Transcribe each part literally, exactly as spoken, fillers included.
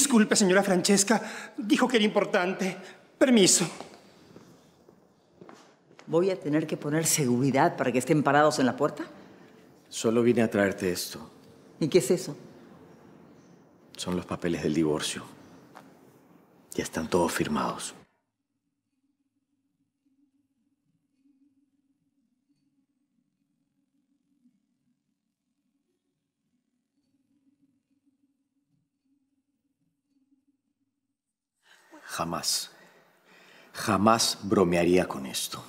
Disculpe, señora Francesca. Dijo que era importante. Permiso. ¿Voy a tener que poner seguridad para que estén parados en la puerta? Solo vine a traerte esto. ¿Y qué es eso? Son los papeles del divorcio. Ya están todos firmados. Jamás, jamás bromearía con esto.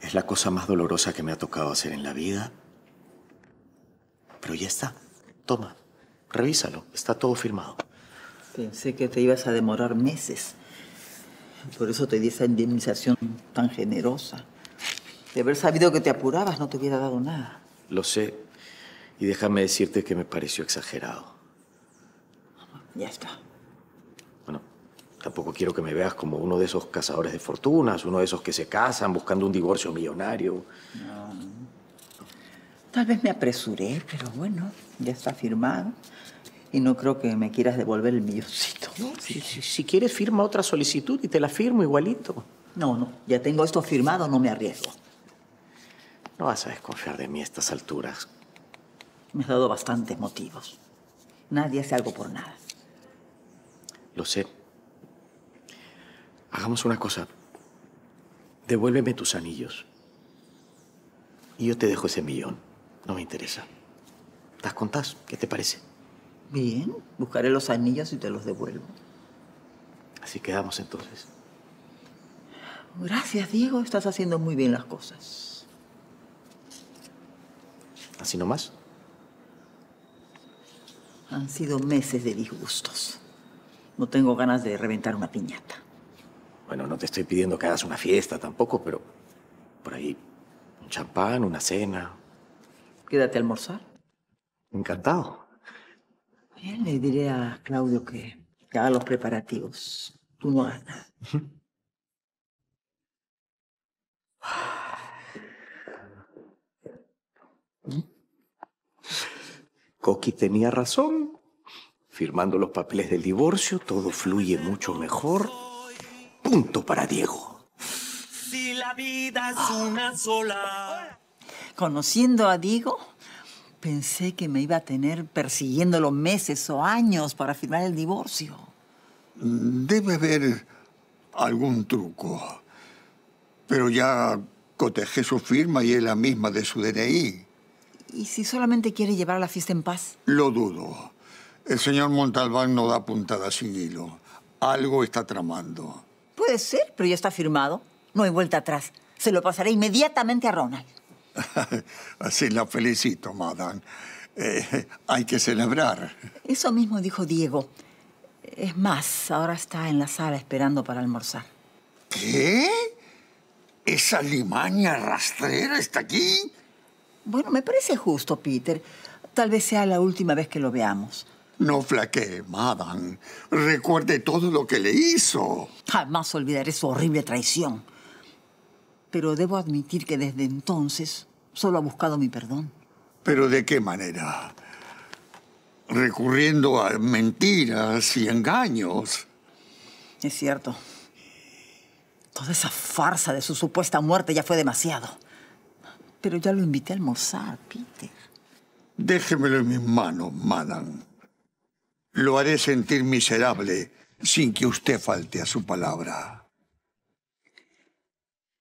Es la cosa más dolorosa que me ha tocado hacer en la vida. Pero ya está. Toma, revísalo. Está todo firmado. Pensé que te ibas a demorar meses. Por eso te di esa indemnización tan generosa. De haber sabido que te apurabas, no te hubiera dado nada. Lo sé. Y déjame decirte que me pareció exagerado. Ya está. Tampoco quiero que me veas como uno de esos cazadores de fortunas, uno de esos que se casan buscando un divorcio millonario. No. Tal vez me apresuré, pero bueno, ya está firmado. Y no creo que me quieras devolver el milloncito. No, si, si, si quieres, firma otra solicitud y te la firmo igualito. No, no, ya tengo esto firmado, no me arriesgo. No vas a desconfiar de mí a estas alturas. Me has dado bastantes motivos. Nadie hace algo por nada. Lo sé. Hagamos una cosa. Devuélveme tus anillos. Y yo te dejo ese millón. No me interesa. ¿Las contás? ¿Qué te parece? Bien. Buscaré los anillos y te los devuelvo. Así quedamos entonces. Gracias, Diego. Estás haciendo muy bien las cosas. ¿Así nomás? Han sido meses de disgustos. No tengo ganas de reventar una piñata. Bueno, no te estoy pidiendo que hagas una fiesta tampoco, pero por ahí un champán, una cena. Quédate a almorzar. Encantado. Bien, le diré a Claudio que haga los preparativos. Tú no hagas nada. ¿Mm? Koky tenía razón. Firmando los papeles del divorcio, todo fluye mucho mejor. Punto para Diego. Si la vida es una sola. Conociendo a Diego, pensé que me iba a tener persiguiéndolo meses o años para firmar el divorcio. Debe haber algún truco. Pero ya cotejé su firma y es la misma de su D N I. ¿Y si solamente quiere llevar la fiesta en paz? Lo dudo. El señor Montalbán no da puntada sin hilo. Algo está tramando. Puede ser, pero ya está firmado. No hay vuelta atrás. Se lo pasaré inmediatamente a Ronald. Así la felicito, madame. Eh, hay que celebrar. Eso mismo dijo Diego. Es más, ahora está en la sala esperando para almorzar. ¿Qué? ¿Esa limaña rastrera está aquí? Bueno, me parece justo, Peter. Tal vez sea la última vez que lo veamos. No flaquee, madame. Recuerde todo lo que le hizo. Jamás olvidaré su horrible traición. Pero debo admitir que desde entonces solo ha buscado mi perdón. ¿Pero de qué manera? Recurriendo a mentiras y engaños. Es cierto. Toda esa farsa de su supuesta muerte ya fue demasiado. Pero ya lo invité a almorzar, Peter. Déjemelo en mis manos, madame. Lo haré sentir miserable sin que usted falte a su palabra.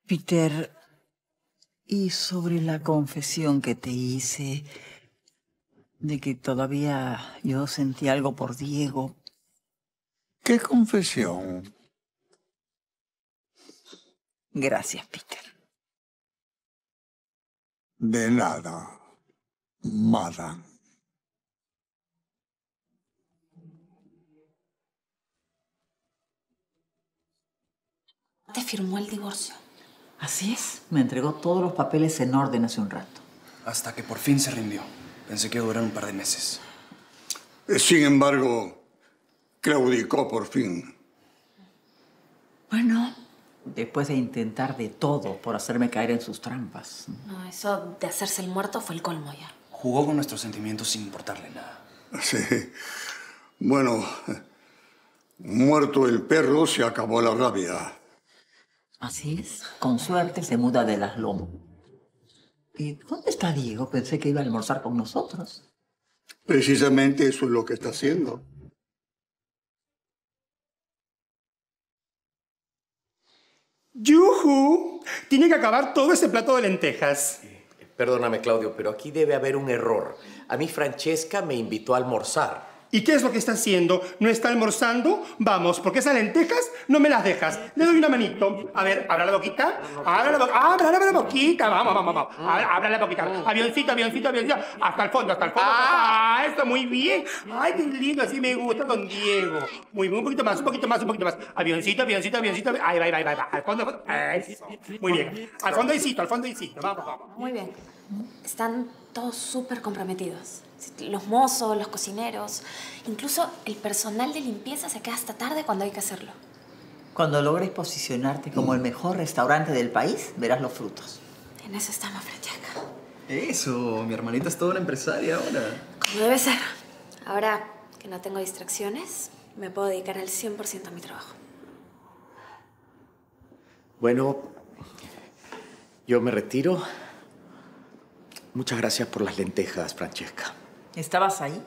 Peter, y sobre la confesión que te hice de que todavía yo sentía algo por Diego. ¿Qué confesión? Gracias, Peter. De nada, madame. Te firmó el divorcio. Así es. Me entregó todos los papeles en orden hace un rato. Hasta que por fin se rindió. Pensé que iba a durar un par de meses. Sin embargo, claudicó por fin. Bueno, después de intentar de todo por hacerme caer en sus trampas. No, eso de hacerse el muerto fue el colmo ya. Jugó con nuestros sentimientos sin importarle nada. Sí. Bueno, muerto el perro, se acabó la rabia. Así es. Con suerte se muda de Las Lomas. ¿Y dónde está Diego? Pensé que iba a almorzar con nosotros. Precisamente eso es lo que está haciendo. ¡Yujú! Tiene que acabar todo ese plato de lentejas. Perdóname, Claudio, pero aquí debe haber un error. A mí Francesca me invitó a almorzar. ¿Y qué es lo que está haciendo? ¿No está almorzando? Vamos, porque esas lentejas no me las dejas. Le doy una manito. A ver, abra la boquita. Abra la boquita. Abra, abra la boquita. Vamos, vamos, vamos. Abra, abra la boquita. Avioncito, avioncito, avioncito. Hasta el fondo, hasta el fondo. ¡Ah, eso! Muy bien. ¡Ay, qué lindo! Así me gusta con Diego. Muy bien. Un poquito más, un poquito más, un poquito más. Avioncito, avioncito, avioncito. Ahí va, ahí va, ahí va. Al fondo, al fondo. Eso. Muy bien. Al fondo, hicito, al fondo, hicito. Vamos, vamos. Muy bien. Están todos súper comprometidos. Los mozos, los cocineros, incluso el personal de limpieza se queda hasta tarde cuando hay que hacerlo. Cuando logres posicionarte como el mejor restaurante del país, verás los frutos. En eso estamos, Francesca. Eso, mi hermanita es toda una empresaria ahora. Como debe ser. Ahora que no tengo distracciones, me puedo dedicar al cien por ciento a mi trabajo. Bueno, yo me retiro. Muchas gracias por las lentejas, Francesca. ¿Estabas ahí?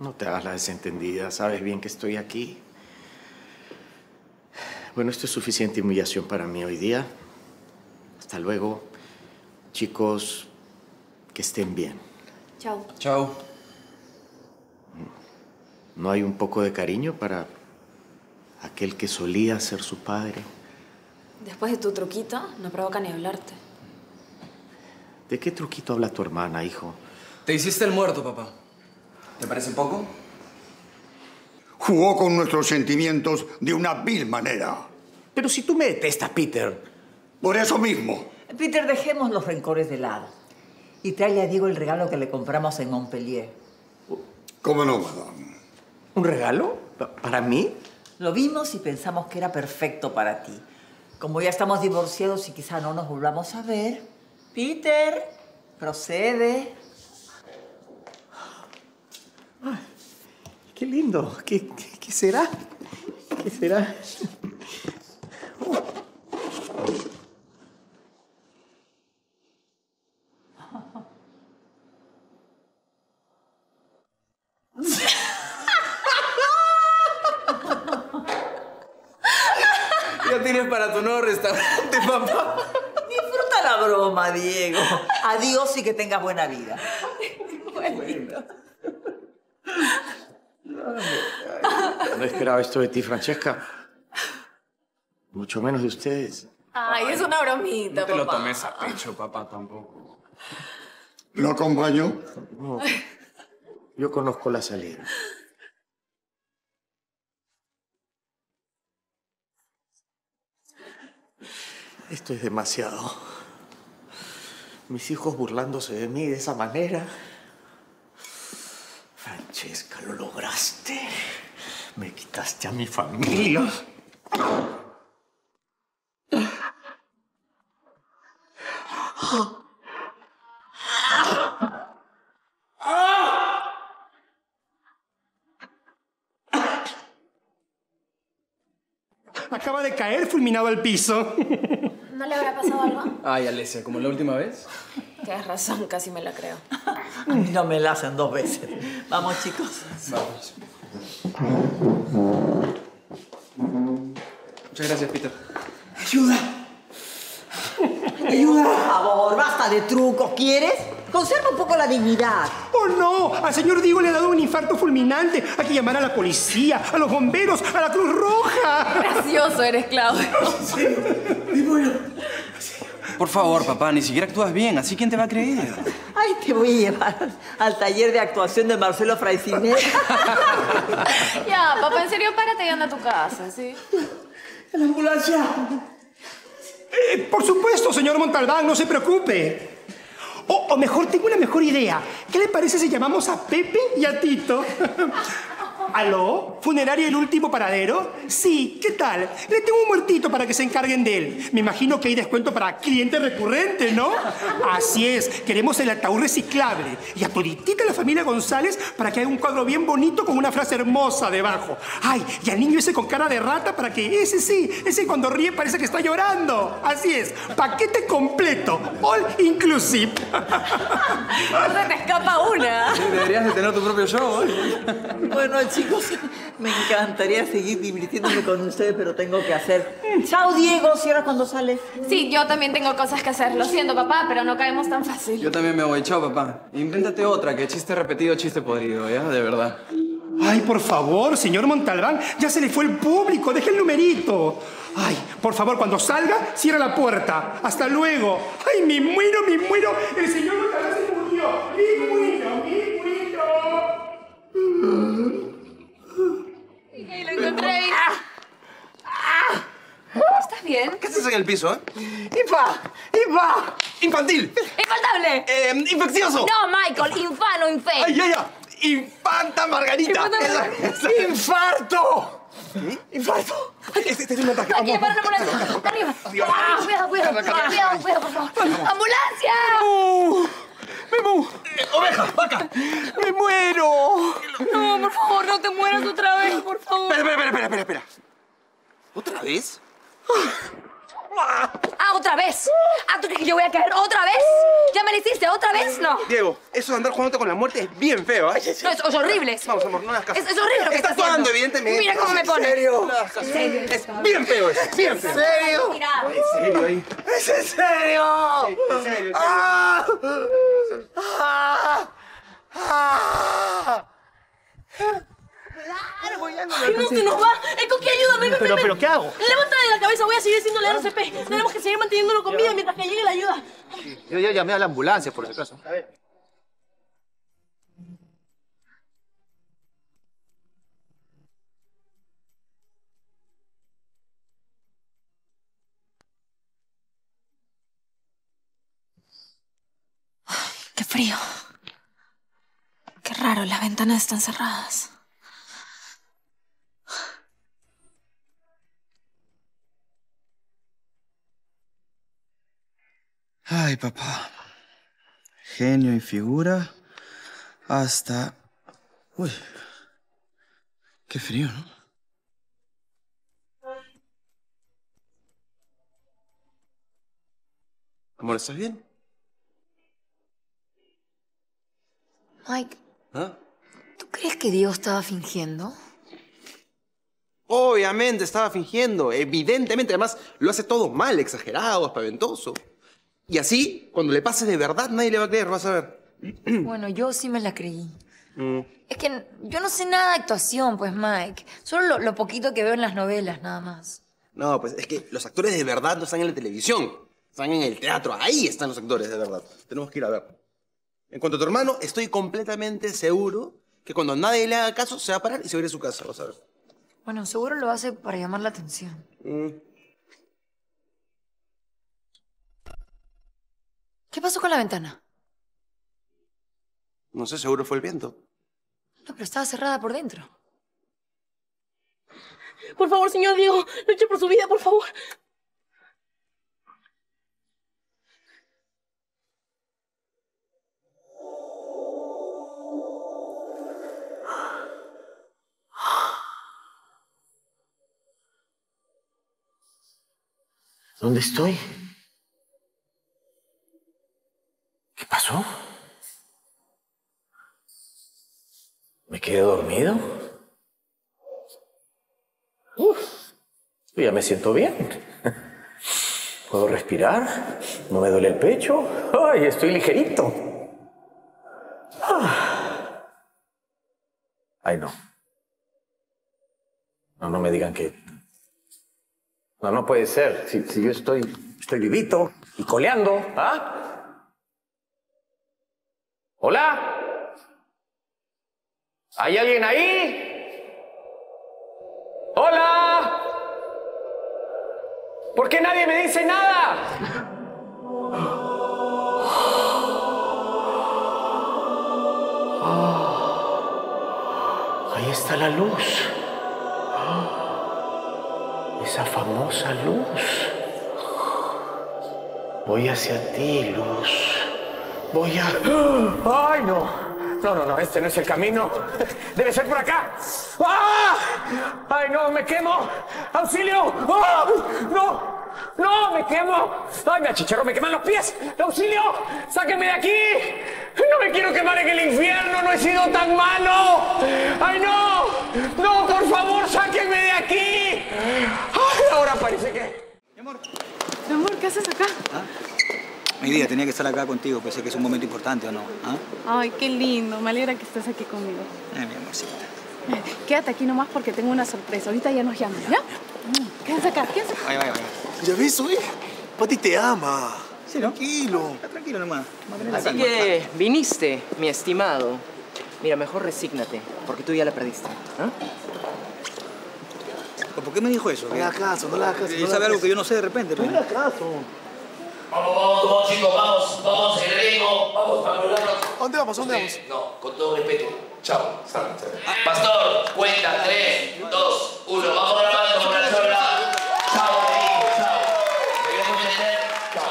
No te hagas la desentendida. Sabes bien que estoy aquí. Bueno, esto es suficiente humillación para mí hoy día. Hasta luego. Chicos, que estén bien. Chao. Chao. ¿No hay un poco de cariño para aquel que solía ser su padre? Después de tu truquito, no provoca ni hablarte. ¿De qué truquito habla tu hermana, hijo? Te hiciste el muerto, papá. ¿Te parece poco? Jugó con nuestros sentimientos de una vil manera. Pero si tú me detestas, Peter. Por eso mismo. Peter, dejemos los rencores de lado. Y tráele a Diego el regalo que le compramos en Montpellier. ¿Cómo no, madame? ¿Un regalo? ¿Para mí? Lo vimos y pensamos que era perfecto para ti. Como ya estamos divorciados y quizá no nos volvamos a ver... Peter, procede. Ay, ¡qué lindo! ¿Qué, qué, qué será? ¿Qué será? Oh. Ya tienes para tu nuevo restaurante, papá. La broma, Diego. Adiós y que tengas buena vida. Buena. No esperaba esto de ti, Francesca. Mucho menos de ustedes. Ay, es una bromita, papá. No te lo tomes a pecho, papá, tampoco. ¿Lo acompaño? No. Yo conozco la salida. Esto es demasiado. Mis hijos burlándose de mí de esa manera. Francesca, lo lograste. Me quitaste a mi familia. Acaba de caer fulminado al piso. ¿No le habrá pasado algo? Ay, Alicia, ¿como la última vez? Tienes razón, casi me la creo. A mí no me la hacen dos veces. Vamos, chicos. Vamos. Muchas gracias, Peter. ¡Ayuda! ¡Ayuda! Por favor, basta de trucos, ¿quieres? Conserva un poco la dignidad. ¡Oh, no! Al señor Diego le ha dado un infarto fulminante. Hay que llamar a la policía, a los bomberos, a la Cruz Roja. Gracioso eres, Claudio. Sí, y bueno. Por favor, papá, ni siquiera actúas bien. ¿Así quién te va a creer? Ay, te voy a llevar al taller de actuación de Marcelo Fraiciné. Ya, papá, en serio, párate y anda a tu casa, ¿sí? ¡En la ambulancia! Eh, por supuesto, señor Montalbán, no se preocupe. O, o mejor, tengo una mejor idea. ¿Qué le parece si llamamos a Pepe y a Tito? ¿Aló? ¿Funeraria El Último Paradero? Sí, ¿qué tal? Le tengo un muertito para que se encarguen de él. Me imagino que hay descuento para cliente recurrente, ¿no? Así es, queremos el ataúd reciclable. Y a toditita la familia González para que haya un cuadro bien bonito con una frase hermosa debajo. Ay, y al niño ese con cara de rata para que ese sí, ese cuando ríe parece que está llorando. Así es, paquete completo, all inclusive. No se te escapa una. Sí, deberías de tener tu propio show, ¿eh? Bueno, chicos, me encantaría seguir divirtiéndome con ustedes, pero tengo que hacer. Chao, Diego. ¿Cierras cuando sales? Sí, yo también tengo cosas que hacer. Lo siento, papá, pero no caemos tan fácil. Yo también me voy. Chao, papá. Invéntate otra, que chiste repetido, chiste podrido, ¿ya? De verdad. Ay, por favor, señor Montalbán. Ya se le fue el público. Deje el numerito. Ay, por favor, cuando salga, cierra la puerta. Hasta luego. Ay, me muero, me muero. El señor Montalbán se murió. Me muero, me muero. Y lo encontré. ¿Estás bien? ¿Qué haces en el piso, eh? ¡Infa! ¡Infa! ¡Infantil! ¡Infaltable! Eh, ¡Infeccioso! No, Michael, infano, infe. ¡Ay, ya, ya! ¡Infanta Margarita! Esa, esa. ¡Infarto! ¿Eh? ¡Infarto! Este, este es un ataque. Aquí, para la ambulancia. ¡Arriba! ¡Ah! ¡Cuidado, cuidado! ¡Cuidado, cuidado, por favor! ¡Ambulancia! ¡Memu! ¡Memu! ¡Oveja, vaca! ¡Me muero! No, por favor, no te mueras otra vez, por favor. Espera, espera, espera, espera, espera. ¿Otra vez? Ah, ¿otra vez? Ah, ¿tú crees que yo voy a caer otra vez? ¿Ya me lo hiciste? ¿Otra vez? No. Diego, eso de andar jugándote con la muerte es bien feo, ¿eh? No, es, es horrible. Vamos, amor, no hagas caso. Es, es horrible lo que estás haciendo. Estás jugando, evidentemente. Mira cómo me pone. ¿En serio? No, ¿en serio? Es bien feo eso, bien feo. ¿En serio? ¿En serio ahí? ¡Es en serio! ¿En serio? ¡Ah! ¡Ah! ¡Ah! Largo, ya no. Ay, no, que nos va. Eh, Koky, ayúdame, Pepe. Pero, pero, ¿qué hago? Levanta de la cabeza, voy a seguir haciéndole R C P. Tenemos que seguir manteniéndolo con vida mientras que llegue la ayuda. Yo ya llamé a la ambulancia, por si acaso. A ver. Ay, qué frío. Qué raro, las ventanas están cerradas. Ay, papá. Genio y figura hasta... Uy. Qué frío, ¿no? Amor, ¿estás bien? Mike. ¿Ah? ¿Tú crees que Diego estaba fingiendo? Obviamente estaba fingiendo. Evidentemente. Además, lo hace todo mal, exagerado, espaventoso. Y así, cuando le pases de verdad, nadie le va a creer, vas a ver. Bueno, yo sí me la creí. Mm. Es que yo no sé nada de actuación, pues, Mike. Solo lo, lo poquito que veo en las novelas, nada más. No, pues es que los actores de verdad no están en la televisión. Están en el teatro. Ahí están los actores de verdad. Tenemos que ir a ver. En cuanto a tu hermano, estoy completamente seguro que cuando nadie le haga caso, se va a parar y se va a ir a su casa, vas a ver. Bueno, seguro lo hace para llamar la atención. Mm. ¿Qué pasó con la ventana? No sé, seguro fue el viento. No, pero estaba cerrada por dentro. Por favor, señor Diego, luche por su vida, por favor. ¿Dónde estoy? ¿Qué pasó? ¿Me quedé dormido? Uf, ya me siento bien. ¿Puedo respirar? ¿No me duele el pecho? ¡Ay, estoy ligerito! Ah. Ay, no. No, no me digan que... No, no puede ser. Si, si yo estoy, estoy vivito y coleando, ¿ah? ¿Hola? ¿Hay alguien ahí? ¡Hola! ¿Por qué nadie me dice nada? Ahí está la luz. ¡Oh! Esa famosa luz. Voy hacia ti, luz. Voy a... ¡Ay, no! No, no, no, este no es el camino. Debe ser por acá. ¡Ah! ¡Ay, no, me quemo! ¡Auxilio! ¡Oh! ¡No! ¡No! ¡Me quemo! ¡Ay, me achicharro! ¡Me queman los pies! ¡Auxilio! ¡Sáquenme de aquí! ¡No me quiero quemar en el infierno! ¡No he sido tan malo! ¡Ay, no! ¡No, por favor, sáquenme de aquí! ¡Ay, ahora parece que...! Mi amor. Mi amor, ¿qué haces acá? ¿Ah? Mi vida, tenía que estar acá contigo. Pensé que es un momento importante, ¿o no? ¿Ah? Ay, qué lindo. Me alegra que estés aquí conmigo. Ay, mi amorcita. Quédate aquí nomás porque tengo una sorpresa. Ahorita ya nos llaman, ¿ya? Quédense acá, quédense acá. Vaya, vaya, vaya. Ya ves, oye. Patty te ama. Sí, ¿no? Tranquilo. Está tranquilo nomás. Así calma. Que viniste, mi estimado. Mira, mejor resígnate, porque tú ya la perdiste. ¿Ah? ¿Por qué me dijo eso? No le hagas caso, no le hagas caso. Él no sabe algo que yo no sé de repente. No le hagas caso. Vamos, vamos, vamos, chicos, vamos, vamos, el ritmo, vamos, vamos. ¿A dónde vamos? ¿A dónde vamos? No, con todo respeto. Chao, salve, salve. Ah. Pastor, cuenta, tres, dos, uno. Vamos grabando con la sola. Chao, amigo, chao. ¿Me quieres comprender? Chao.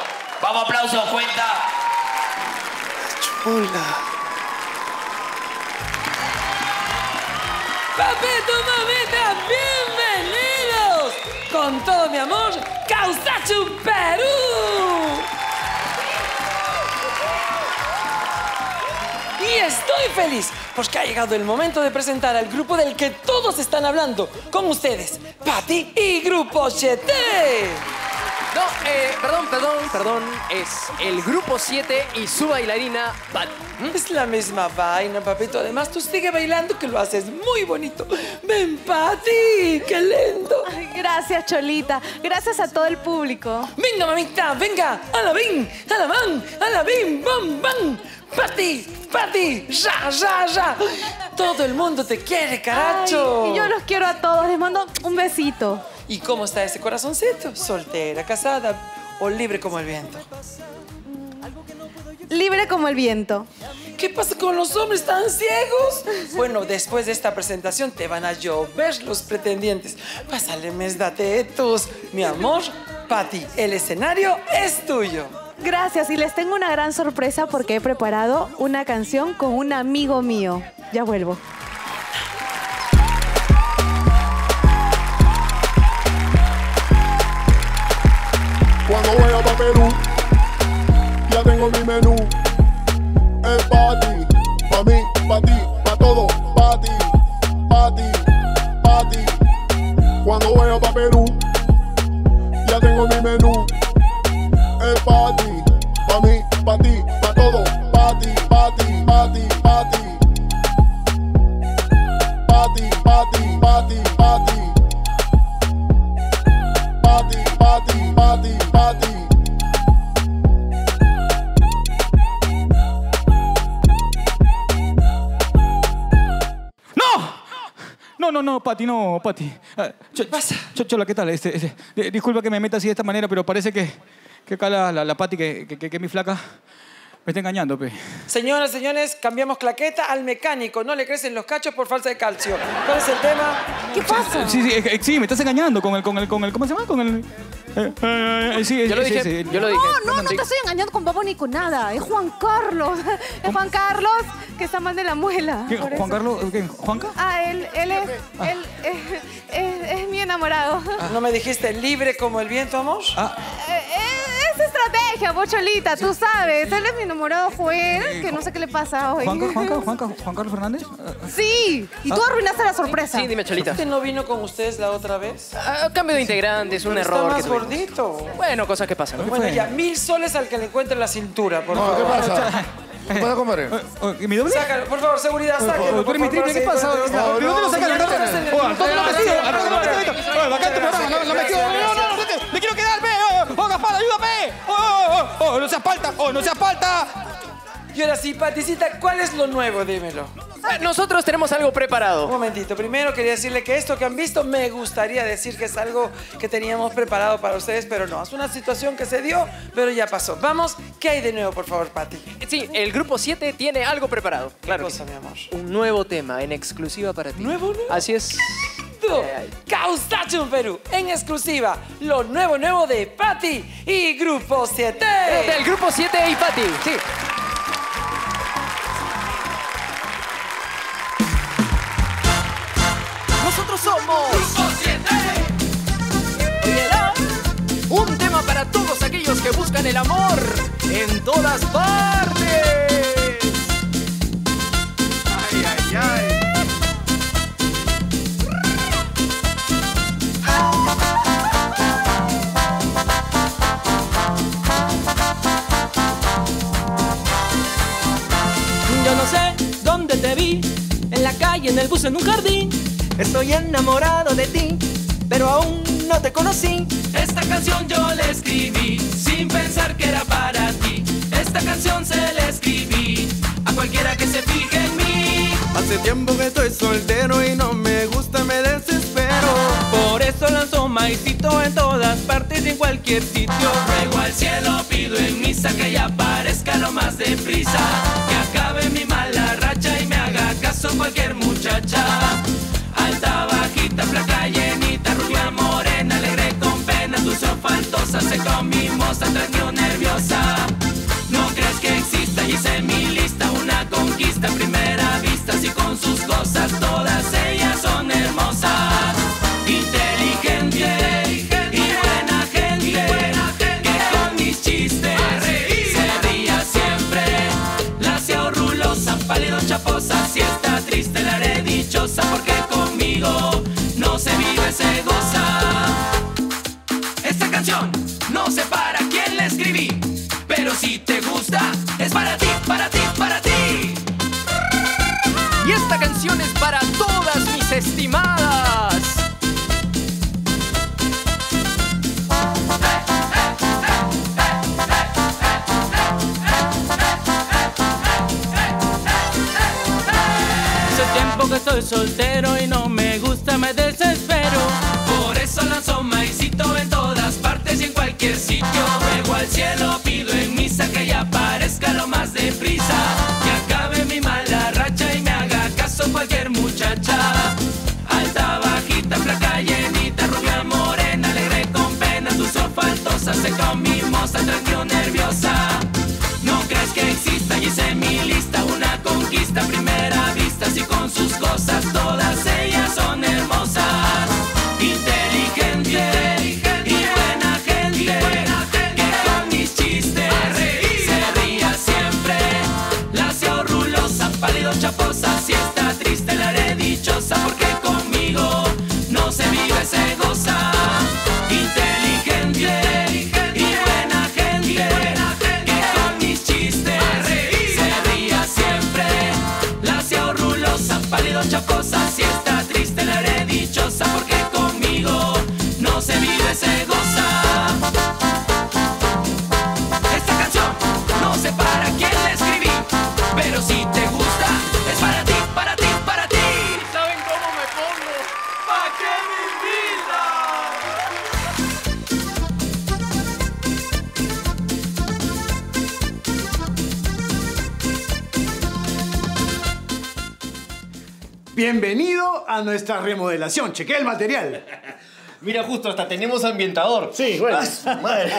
Vamos, aplausos, cuenta. Chula. Papito, mamita, bienvenidos. Con todo mi amor, Causachu Perú. Y estoy feliz, porque ha llegado el momento de presentar al grupo del que todos están hablando. Con ustedes, Patty y Grupo siete. No, eh, perdón, perdón, perdón. Es el Grupo siete y su bailarina, Patty. ¿Mm? Es la misma vaina, papito. Además, tú sigue bailando, que lo haces muy bonito. ¡Ven, Patty! ¡Qué lindo! Ay, gracias, Cholita. Gracias a todo el público. ¡Venga, mamita! ¡Venga! ¡A la bin! ¡A la van! ¡A la bin! ¡Bam, bam! ¡Patty! ¡Patty! ¡Ya, ya, ya! Todo el mundo te quiere, caracho. Ay, y yo los quiero a todos. Les mando un besito. ¿Y cómo está ese corazoncito? ¿Soltera, casada o libre como el viento? Libre como el viento. ¿Qué pasa con los hombres tan ciegos? Bueno, después de esta presentación te van a llover los pretendientes. Pásale, mes, date etos. Mi amor, Patty, el escenario es tuyo. Gracias, y les tengo una gran sorpresa porque he preparado una canción con un amigo mío. Ya vuelvo. Cuando voy a Perú, ya tengo mi menú. Es para ti, para mí, para ti, para todo. Para ti, para ti, para ti. Cuando voy a Perú, ya tengo mi menú. Es para ti, para mí, para ti, para todo. Para ti, para ti, para ti, para ti. Para ti, para ti, para ti, para ti. Para ti, para ti, para ti, para ti. No, no, no, Patty, no, Patty. ¿Qué pasa? Chola, ¿qué tal? Este, este, de, disculpa que me meta así de esta manera, pero parece que, que acá la, la, la Patty, que, que, que, que mi flaca, me está engañando, pe. Señoras, señores, cambiamos claqueta al mecánico. No le crecen los cachos por falta de calcio. ¿Cuál es el tema? ¿Qué pasa? Sí, sí, sí, sí me estás engañando con el, con el, con el, ¿cómo se llama? Con el... Eh, eh, eh, sí, yo, lo sí, dije, sí, sí. yo lo dije. No, no, no te estoy engañando con babo ni con nada. Es Juan Carlos. Es Juan Carlos que está mal de la muela. ¿Qué? ¿Juan Carlos? ¿Qué? ¿Juanca? Ah, él, él, es, ah. él es, es, es, es mi enamorado. Ah. ¿No me dijiste libre como el viento, amor? Ah. Es, es estrategia, bocholita, sí. Tú sabes. Él es mi enamorado Joel, que no sé qué le pasa hoy. ¿Juanca, Juanca, Juanca, Juan Carlos Fernández? Sí, y tú ah. arruinaste la sorpresa. Sí, dime, Cholita. ¿Usted no vino con ustedes la otra vez? Ah, cambio de integrantes, un error. Gordito. Bueno, cosas que pasan. Bueno, ya, mil soles al que le encuentre la cintura, por favor. No, ¿qué pasa? ¿Qué pasa, compadre? ¿Mi doble? Sácalo, por favor, seguridad, sáquelo. ¿Tú eres mi triple? ¿Qué pasa? ¿Por qué no te lo sacas? ¡No, no me quedo! ¡No, no, no! ¡Me quiero quedar, pe! ¡Oh, Gaspar, ayúdame! ¡Oh, oh, oh! ¡No seas falta! ¡Oh, no seas falta! Y ahora sí, Paticita, ¿cuál es lo nuevo? Dímelo. Nosotros tenemos algo preparado. Un momentito. Primero quería decirle que esto que han visto me gustaría decir que es algo que teníamos preparado para ustedes, pero no. Es una situación que se dio, pero ya pasó. Vamos, ¿qué hay de nuevo, por favor, Patty? Sí, el Grupo siete tiene algo preparado. Claro. ¿Qué cosa, mi amor? Un nuevo tema en exclusiva para ti. ¿Nuevo, nuevo? Así es. Caustachum Perú, en exclusiva, lo nuevo, nuevo de Patty y Grupo siete. Del Grupo siete y Patty, sí. Nosotros somos Grupo siete. Un tema para todos aquellos que buscan el amor en todas partes. Ay, ay, ay. Yo no sé dónde te vi, en la calle, en el bus, en un jardín. Estoy enamorado de ti, pero aún no te conocí. Esta canción yo la escribí, sin pensar que era para ti. Esta canción se la escribí a cualquiera que se fije en mí. Hace tiempo que estoy soltero y no me gusta, me desespero. Por eso lanzo maicito en todas partes y en cualquier sitio. Ruego al cielo, pido en misa que ya aparezca lo más deprisa, que acabe mi mala racha y me haga caso cualquier muchacha. Alta, bajita, flaca, llenita, rubia, morena, alegre con pena, dulce o faltosa, seca o mimosa, tranquila, nerviosa. No crees que exista, y hice mi lista, una conquista a primera vista, así con sus cosas, todas ellas son hermosas. Inteligente y buena gente, que con mis chistes se ría siempre. La hacía rulosa, pálido, chaposa, si está triste la haré dichosa, porque conmigo no se vive, se goza. Esta canción no sé para quién la escribí, pero si te gusta, es para ti, para ti, para ti. Y esta canción es para todas mis estimadas. Hace tiempo que estoy soltero y no me gusta, me desespero. Por eso lanzo maicito en todas partes y en cualquier sitio. Ruego al cielo, pido en misa que ya aparezca lo más deprisa, que acabe mi mala racha y me haga caso cualquier muchacha. Alta, bajita, flaca, llenita, rubia, morena, alegre con penas, dulce o faltosa, seca o mimosa, tranquila, nerviosa. No crees que exista, y hice mi lista, una conquista a primera vista, así con sus cosas, todas ellas son hermosas. Inteligente chaposa, si está triste la haré dichosa, porque conmigo no se vive, se goza. Inteligente y buena gente, que con mis chistes se ría siempre. Lacia, rulosa, pálido, chaposa, si está triste la haré dichosa, porque conmigo no se vive, se goza. Esta canción no sé para quién la escribí, pero si te gusta, es para ti, para ti, para ti. ¿Saben cómo me pongo? ¿Pa' qué mi vida? Bienvenido a nuestra remodelación. Chequea el material. Mira, justo hasta tenemos ambientador. Sí, bueno. Ah, madre.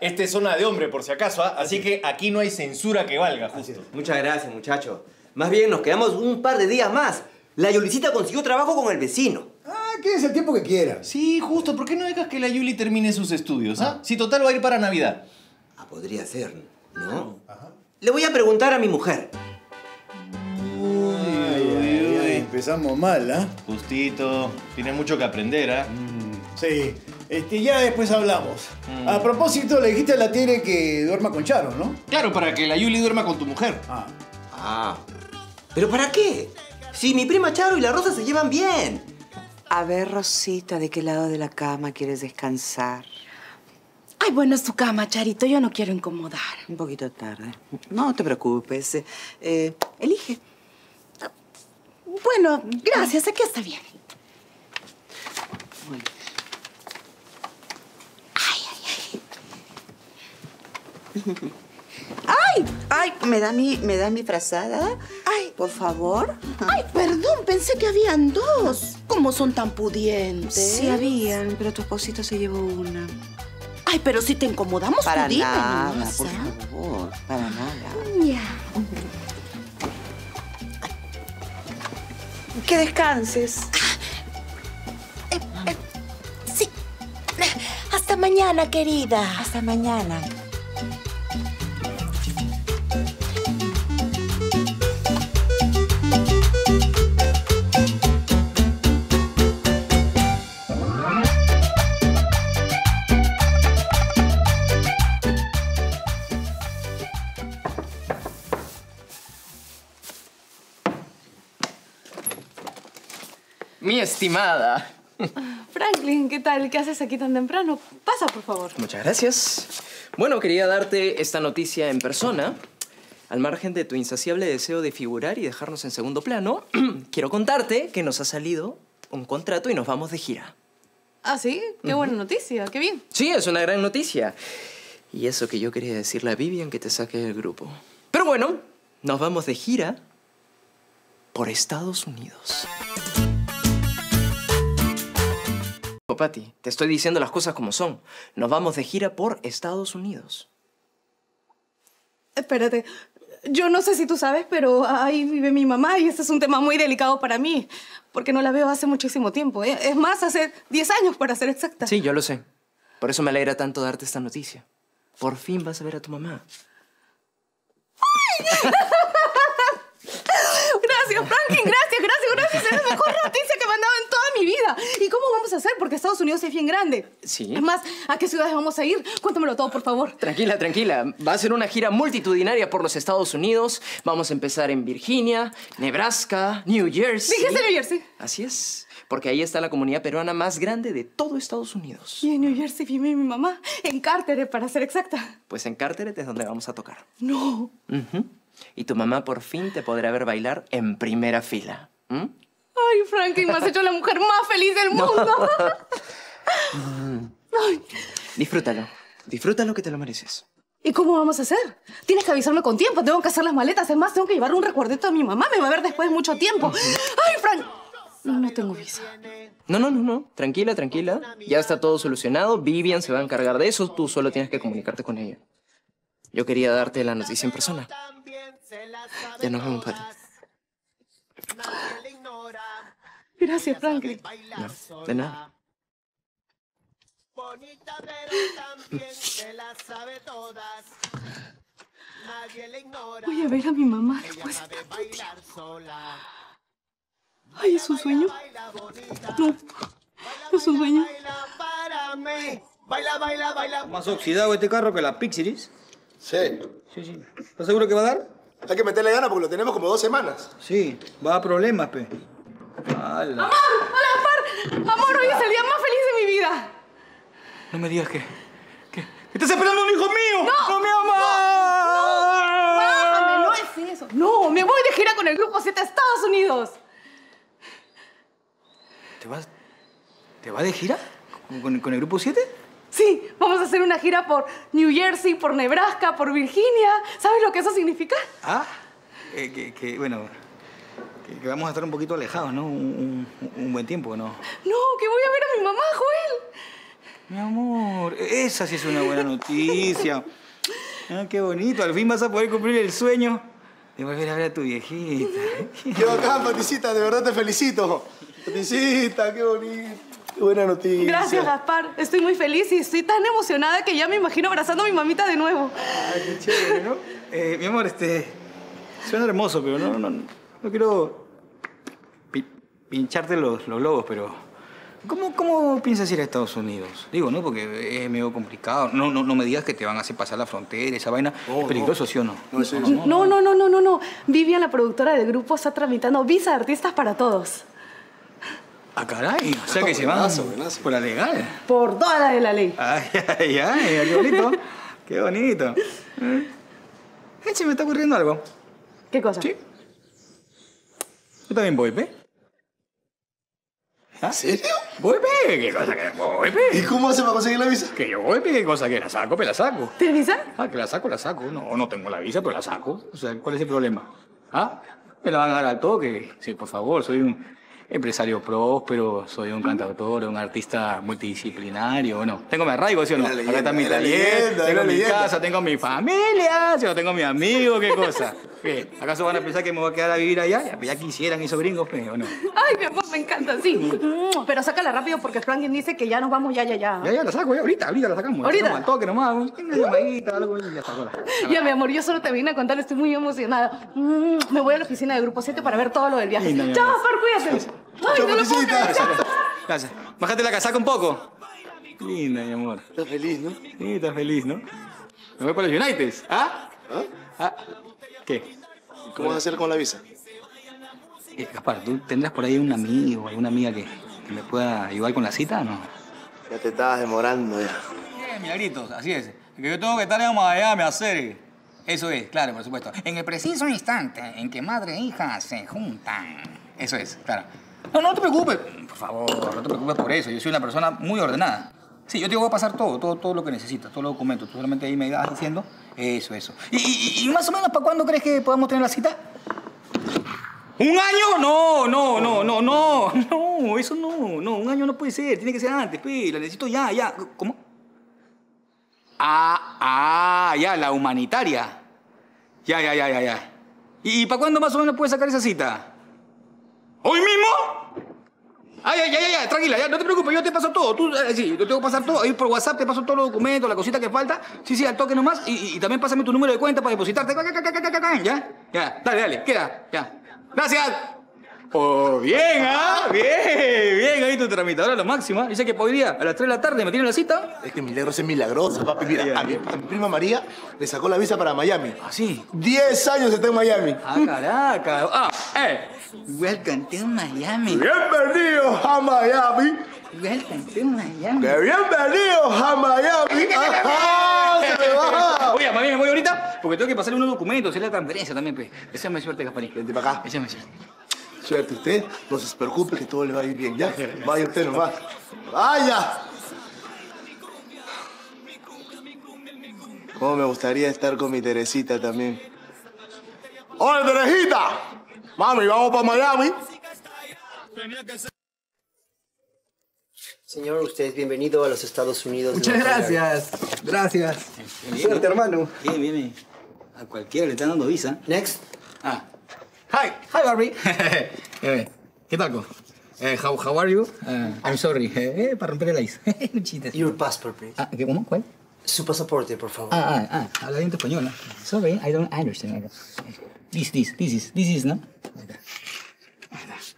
Este es zona de hombre, por si acaso, ¿eh? Así que aquí no hay censura que valga, justo. Muchas gracias, muchachos. Más bien, nos quedamos un par de días más. La Yulicita consiguió trabajo con el vecino. Ah, quédese el tiempo que quiera. Sí, justo. ¿Por qué no dejas que la Yuli termine sus estudios, ah? ¿Ah? Si total va a ir para Navidad. Ah, podría ser, ¿no? Ajá. Le voy a preguntar a mi mujer. Uy, ay, ay, ay. Empezamos mal, ¿ah? ¿Eh? Justito. Tiene mucho que aprender, ¿ah? ¿Eh? Mm. Sí, este, ya después hablamos. Mm. A propósito, le dijiste a la Tere que duerma con Charo, ¿no? Claro, para que la Yuli duerma con tu mujer. Ah. Ah. ¿Pero para qué? Si mi prima Charo y la Rosa se llevan bien. A ver, Rosita, ¿de qué lado de la cama quieres descansar? Ay, bueno, es tu cama, Charito. Yo no quiero incomodar. Un poquito tarde. No te preocupes. Eh, elige. Bueno, gracias. Aquí está bien. Bueno. Ay, ay, ay. ¡Ay! ¡Ay! ¿Me da mi, me da mi frazada? ¡Ay! Por favor. ¡Ay, perdón! Pensé que habían dos. ¿Cómo son tan pudientes? Sí habían, pero tu esposito se llevó una. ¡Ay, pero si te incomodamos, para tú dime, nada, nomás, por ¿eh? favor. Para nada. Ya. Que descanses. Ah. Eh, eh, sí. Hasta mañana, querida. Hasta mañana. Mi estimada. Franklin, ¿qué tal? ¿Qué haces aquí tan temprano? Pasa, por favor. Muchas gracias. Bueno, quería darte esta noticia en persona. Al margen de tu insaciable deseo de figurar y dejarnos en segundo plano, quiero contarte que nos ha salido un contrato y nos vamos de gira. ¿Ah, sí? Qué uh-huh. buena noticia. Qué bien. Sí, es una gran noticia. Y eso que yo quería decirle a Vivian que te saque del grupo. Pero bueno, nos vamos de gira por Estados Unidos. Patty, te estoy diciendo las cosas como son. Nos vamos de gira por Estados Unidos. Espérate, yo no sé si tú sabes, pero ahí vive mi mamá y este es un tema muy delicado para mí, porque no la veo hace muchísimo tiempo. Es más, hace diez años, para ser exacta. Sí, yo lo sé. Por eso me alegra tanto darte esta noticia. Por fin vas a ver a tu mamá. ¡Ay! Gracias, Franklin, gracias, gracias, gracias. Es la mejor noticia que me han dado en toda mi vida. ¿Y cómo vamos a hacer? Porque Estados Unidos es bien grande. Sí. Además, ¿a qué ciudades vamos a ir? Cuéntamelo todo, por favor. Tranquila, tranquila. Va a ser una gira multitudinaria por los Estados Unidos. Vamos a empezar en Virginia, Nebraska, New Jersey. Dijiste New Jersey. Así es. Porque ahí está la comunidad peruana más grande de todo Estados Unidos. Y en New Jersey vive mi mamá. En Carteret, para ser exacta. Pues en Carteret es donde vamos a tocar. No. Uh-huh. Y tu mamá por fin te podrá ver bailar en primera fila. ¿Mm? Ay, Franklin, me has hecho la mujer más feliz del mundo. No. Ay. Disfrútalo. Disfrútalo, que te lo mereces. ¿Y cómo vamos a hacer? Tienes que avisarme con tiempo. Tengo que hacer las maletas. Es más, tengo que llevar un recuerdito a mi mamá. Me va a ver después de mucho tiempo. Uh-huh. Ay, Frank. No, no tengo visa. No, no, no, no. Tranquila, tranquila. Ya está todo solucionado. Vivian se va a encargar de eso. Tú solo tienes que comunicarte con ella. Yo quería darte la noticia en persona. Ya nos vemos, Patty. Gracias, Franklin. No, de nada. Voy a ver a mi mamá después de tanto tiempo. Ay, ¿es un sueño? No, no es un sueño. Baila, baila, baila. Más oxidado este carro que la Pixiris. Sí. Sí, sí. ¿Estás seguro que va a dar? Hay que meterle ganas porque lo tenemos como dos semanas. Sí, va a problemas, pe. ¡Hala! ¡Amor! ¡Hola, Gaspar! ¡Amor, hoy es el día más feliz de mi vida! No me digas que... que... que ¡estás esperando a un hijo mío! ¡No! ¡No me amas! ¡No! ¡No! ¡Bájame! ¡No es eso! ¡No! ¡Me voy de gira con el Grupo siete a Estados Unidos! ¿Te vas... ¿Te vas de gira? ¿Con, con, con el Grupo siete? Sí, vamos a hacer una gira por New Jersey, por Nebraska, por Virginia. ¿Sabes lo que eso significa? Ah, eh, que, que, bueno, que, que vamos a estar un poquito alejados, ¿no? Un, un, un buen tiempo, ¿no? No, que voy a ver a mi mamá, Joel. Mi amor, esa sí es una buena noticia. Ah, qué bonito, al fin vas a poder cumplir el sueño de volver a ver a tu viejita. Qué bacán, Paticita, de verdad te felicito. Paticita, qué bonito. Buena noticia. Gracias, Gaspar. Estoy muy feliz y estoy tan emocionada que ya me imagino abrazando a mi mamita de nuevo. Ah, qué chévere, ¿no? Eh, mi amor, este... suena hermoso, pero no, no, no quiero pi pincharte los, los globos, pero... ¿cómo, ¿Cómo piensas ir a Estados Unidos? Digo, ¿no? Porque es medio complicado. No, no, no me digas que te van a hacer pasar la frontera, esa vaina. Oh, es peligroso, no. ¿Sí o no? No, sí, no? No, no, no, no, no, no. Vivian, la productora del grupo, está tramitando visa de artistas para todos. Ah, caray. O sea que se van por la legal. Por toda la de la ley. Ay, ay, ay. Qué bonito. Qué bonito. Eh, se me está ocurriendo algo. ¿Qué cosa? Sí. Yo también voy, ¿ve? ¿En serio? Voy, pe, ¿qué cosa que era? Voy, pe. ¿Y cómo hace para conseguir la visa? Que yo voy, pe, ¿qué cosa que era? Saco, pe, la saco. ¿Te visa? Ah, que la saco, la saco. No, no tengo la visa, pero la saco. O sea, ¿cuál es el problema? ¿Ah? Me la van a dar al toque. Sí, por favor, soy un empresario próspero, soy un cantautor, un artista multidisciplinario, ¿no? Tengo mi arraigo, ¿sí o no? La leyenda, acá está mi taller, tengo mi casa, tengo mi familia, ¿sí o no? Tengo mis amigos, ¿qué cosa? ¿Qué? ¿Acaso van a pensar que me voy a quedar a vivir allá? Ya quisieran mis sobrinos, ¿o no? Ay, mi amor, me encanta, sí. Pero sácala rápido porque Franklin dice que ya nos vamos, ya, ya, ya. Ya, ya, la saco, ya, ahorita, ahorita la sacamos. Ahorita. Al toque nomás, una llamadita, algo, y ya sacó la. Ya, mi amor, yo solo te vine a contar, estoy muy emocionada. Me voy a la oficina de Grupo siete para ver todo lo del viaje. Chao, Gaspar, cuídate. Ay, no lo puedo creer. Gracias. Bájate la casaca un poco. Linda, mi amor. Estás feliz, ¿no? Sí, estás feliz, ¿no? Me voy para los United. ¿Ah? ¿Ah? ¿Ah? ¿Qué? ¿Cómo vas a hacer con la visa? Eh, Gaspar, ¿tú tendrás por ahí un amigo o alguna amiga que, que me pueda ayudar con la cita o no? Ya te estabas demorando ya. Sí, milagritos, así es. Que yo tengo que estar en Miami a hacer. Eso es, claro, por supuesto. En el preciso instante en que madre e hija se juntan. Eso es, claro. No, no te preocupes. Por favor, no te preocupes por eso. Yo soy una persona muy ordenada. Sí, yo te voy a pasar todo, todo, todo lo que necesitas, todos los documentos. Tú solamente ahí me vas diciendo eso, eso. ¿Y, y, y más o menos para cuándo crees que podamos tener la cita? ¿Un año? No, no, no, no, no. No, eso no, no. Un año no puede ser. Tiene que ser antes, pues. La necesito ya, ya. ¿Cómo? Ah, ah, ya, la humanitaria. Ya, ya, ya, ya, ya. ¿Y, y para cuándo más o menos puedes sacar esa cita? ¿Hoy mismo? Ay, ay, ay, ay, tranquila, ya, no te preocupes, yo te paso todo. Tú, eh, sí, yo te voy a pasar todo. Ahí por WhatsApp te paso todos los documentos, la cosita que falta. Sí, sí, al toque nomás. Y, y, y también pásame tu número de cuenta para depositarte. Ya, ya, dale, dale, queda, ya. Gracias. Oh, bien, ¿ah? Bien, bien, ahí tu tramitadora, lo máximo. Dice que hoy día, a las tres de la tarde, me tienen la cita. Es que milagros es milagroso, papi. Mira, ay, ay, a, mi, a mi prima María le sacó la visa para Miami. ¿Ah, sí? Diez años está en Miami. Ah, caraca. Ah, eh. Welcome to Miami. Bienvenidos a Miami. Welcome to Miami. Bienvenidos a Miami. Ajá, se me va. Oye, mami, me voy ahorita porque tengo que pasarle unos documentos, hacer la transferencia también, pues. Échame suerte, Gasparín. Vente para acá. Échame suerte. Suerte usted, no se preocupe que todo le va a ir bien, ¿ya? Vaya usted nomás. ¡Vaya! Cómo me gustaría estar con mi Teresita también. ¡Hola, Teresita! Mami, vamos para Miami. Señor, usted es bienvenido a los Estados Unidos. Muchas gracias. Gracias. Suerte, hermano. Bien, bien. A cualquiera le están dando visa. Next. Ah. Hi, hi, Barbie. ¿Qué tal? Uh, how, how are you? Uh, I'm sorry. Eh, para romper el ice. Your passport, please. Ah, ¿qué, cómo? ¿Cuál? Su pasaporte, por favor. Ah, ah, ah. Habla bien español, ¿no? Sorry, I don't understand. This, this, this is, this is, ¿no?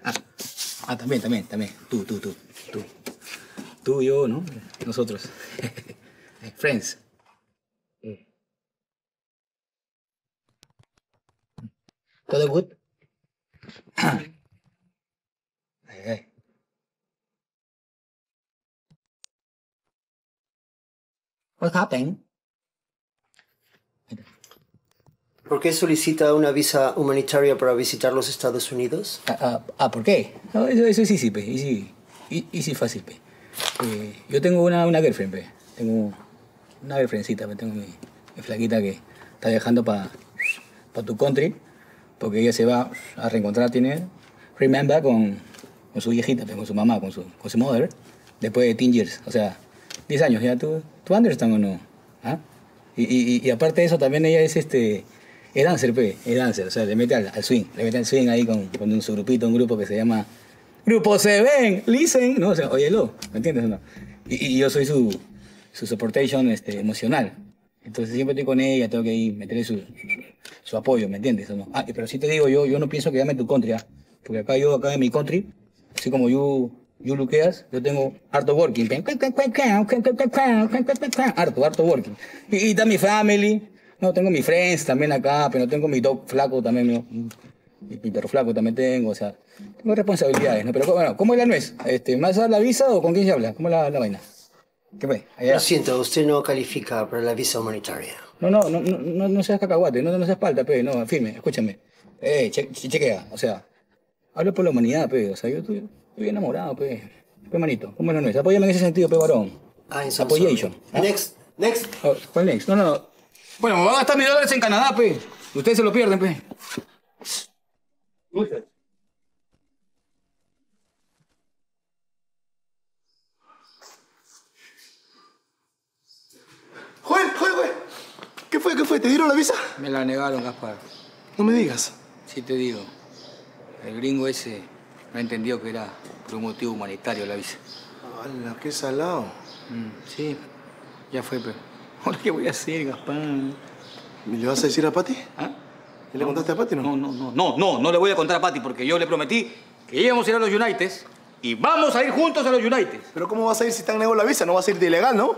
Ah, ah, también, también, también. Tú, tú, tú, tú. Tú, yo, ¿no? Nosotros. Friends. ¿Todo good? Ay, ay. What happened? ¿Por qué solicita una visa humanitaria para visitar los Estados Unidos? Ah, ah, ah, ¿por qué? No, eso, eso es easy, pe. Easy, easy fácil, pe. Eh, yo tengo una, una girlfriend, pe. Tengo una girlfriendcita, pe. Tengo mi, mi flaquita que está viajando para pa tu country. Porque ella se va a reencontrar, tiene Remember con, con su viejita, con su mamá, con su, con su mother, después de diez years, o sea, diez años, ¿ya? ¿Tú, tú understand o no? ¿Ah? Y, y, y aparte de eso, también ella es este, es dancer, pe, es dancer, o sea, le mete al, al swing, le mete al swing ahí con, con un, su grupito, un grupo que se llama Grupo siete, listen, ¿no? O sea, óyelo, ¿me entiendes o no? Y, y yo soy su, su supportation este, emocional. Entonces siempre estoy con ella, tengo que ir, meterle su, su apoyo, ¿me entiendes o no? Ah, pero sí te digo, yo, yo no pienso que llame tu country, ¿eh? Porque acá yo, acá en mi country, así como yo, yo luqueas, yo tengo harto working. Harto, harto working. Y, y está mi family, no, tengo mis friends también acá, pero tengo mi dog flaco también, ¿no? y, y perro flaco también tengo, o sea, tengo responsabilidades, ¿no? Pero bueno, ¿cómo es la nuez? Este, ¿Más a la visa o con quién se habla? ¿Cómo la, la vaina? ¿Qué fue? Allá. Lo siento, usted no califica para la visa humanitaria. No, no, no, no, no seas cacahuate, no, no seas palta, pe, no, firme, escúchame. Eh, che, che, chequea, o sea, hablo por la humanidad, pe, o sea, yo estoy, estoy enamorado, pe. Pe, manito, ¿cómo es la nuez? Apóyame en ese sentido, pe, varón. Ah, eso. Apoyation. ¿Ah? Next, next. Oh, ¿cuál next? No, no, no. Bueno, me van a gastar mil dólares en Canadá, pe. Ustedes se lo pierden, pe. Ustedes. Joel, Joel, Joel. ¿Qué fue? ¿Qué fue? ¿Te dieron la visa? Me la negaron, Gaspar. No me digas. Sí te digo. El gringo ese no entendió que era por un motivo humanitario la visa. ¡Hala, qué salado! Mm, sí, ya fue, pero... ¿Ahora qué voy a hacer, Gaspar? ¿Me le vas a decir a Patty? ¿Ah? ¿Le no, contaste a Patty, no? No, no, no, no, no, no le voy a contar a Patty porque yo le prometí que íbamos a ir a los Uniteds y vamos a ir juntos a los Uniteds. ¿Pero cómo vas a ir si te han negado la visa? No vas a ir de ilegal, ¿no?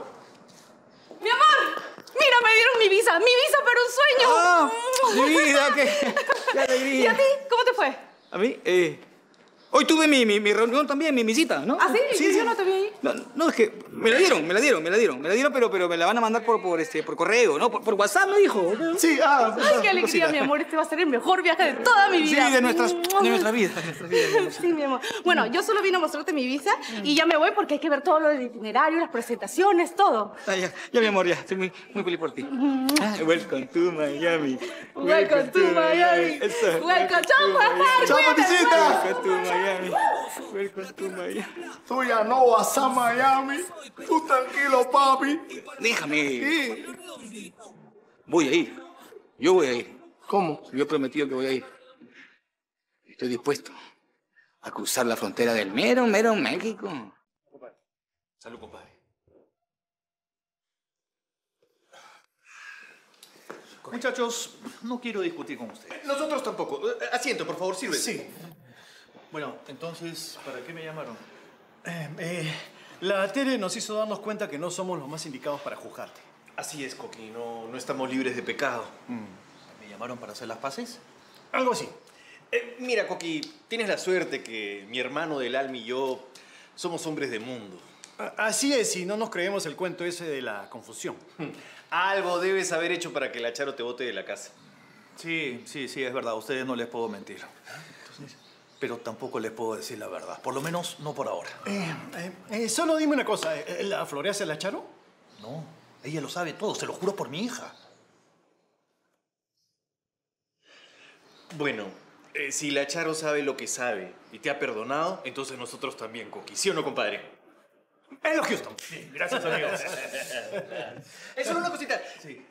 ¡Mi amor! ¡Mira, me dieron mi visa! ¡Mi visa para un sueño! ¡Ah! ¡Mi vida! ¡Qué, qué alegría! ¿Y a ti? ¿Cómo te fue? A mí, eh... hoy tuve mi, mi, mi reunión también, mi, mi cita, ¿no? ¿Ah, sí? Sí, sí. Yo no te vi ahí. No, no, es que me la dieron, me la dieron, me la dieron, me la dieron, pero, pero me la van a mandar por, por, este, por correo, ¿no? Por, por WhatsApp, me dijo. Sí, ah. Ay, qué alegría, mi amor. Este va a ser el mejor viaje de toda mi vida. Sí, de, nuestras, de nuestra vida. De nuestra vida, de nuestra vida. Sí, mi amor. Bueno, yo solo vine a mostrarte mi visa y ya me voy porque hay que ver todo lo del itinerario, las presentaciones, todo. Ah, ya, ya, mi amor, ya. Estoy muy, muy feliz por ti. Ah, welcome to Miami. Welcome to Miami. Welcome to Miami. Chao, Paticita. Welcome to Miami. Miami. Welcome to Miami. Tú ya no vas a Miami. Tú tranquilo, papi. Déjame. Sí. Voy a ir. Yo voy a ir. ¿Cómo? Yo he prometido que voy a ir. Estoy dispuesto a cruzar la frontera del mero, mero México. Salud, compadre. Muchachos, no quiero discutir con ustedes. Nosotros tampoco. Asiento, por favor, sirve. Sí. Bueno, entonces, ¿para qué me llamaron? Eh, eh, la Tere nos hizo darnos cuenta que no somos los más indicados para juzgarte. Así es, Koky. No, no estamos libres de pecado. Mm. ¿Me llamaron para hacer las paces? Algo así. Eh, mira, Koky, tienes la suerte que mi hermano del alma y yo somos hombres de mundo. Así es, y no nos creemos el cuento ese de la confusión. Mm. Algo debes haber hecho para que la Charo te bote de la casa. Sí, sí, sí, es verdad. A ustedes no les puedo mentir. Entonces... pero tampoco les puedo decir la verdad. Por lo menos, no por ahora. Eh, eh, eh, solo dime una cosa. ¿La floreaste a la Charo? No. Ella lo sabe todo. Se lo juro por mi hija. Bueno, eh, si la Charo sabe lo que sabe y te ha perdonado, entonces nosotros también, Koky. ¿Sí o no, compadre? Es lo que Houston. Sí, gracias, amigos. Es solo una cosita. Sí.